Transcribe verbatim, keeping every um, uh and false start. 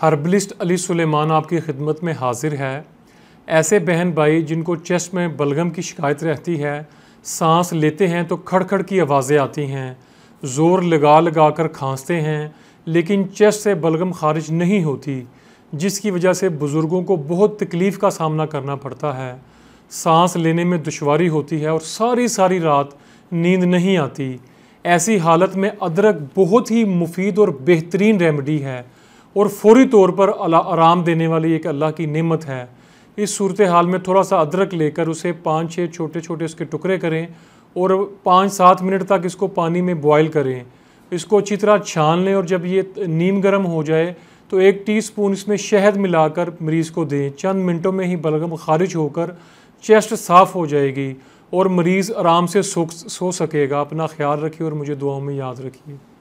Herbalist Ali Suleman आपकी खिदमत में हाजिर है। ऐसे बहन भाई जिनको चेस्ट में बलगम की शिकायत रहती है, सांस लेते हैं तो खड़खड़ की आवाज़ें आती हैं, ज़ोर लगा लगा कर खांसते हैं लेकिन चेस्ट से बलगम खारिज नहीं होती, जिसकी वजह से बुज़ुर्गों को बहुत तकलीफ़ का सामना करना पड़ता है। सांस लेने में दुश्वारी होती है और सारी सारी रात नींद नहीं आती। ऐसी हालत में अदरक बहुत ही मुफीद और बेहतरीन रेमेडी है और फौरी तौर पर आराम देने वाली एक अल्लाह की नेमत है। इस सूरत हाल में थोड़ा सा अदरक लेकर उसे पाँच छः छोटे छोटे उसके टुकड़े करें और पाँच सात मिनट तक इसको पानी में बॉयल करें। इसको अच्छी तरह छान लें और जब ये नीम गर्म हो जाए तो एक टीस्पून इसमें शहद मिलाकर मरीज़ को दें। चंद मिनटों में ही बलगम खारिज होकर चेस्ट साफ़ हो जाएगी और मरीज़ आराम से सो सो सकेगा। अपना ख्याल रखिए और मुझे दुआओं में याद रखिए।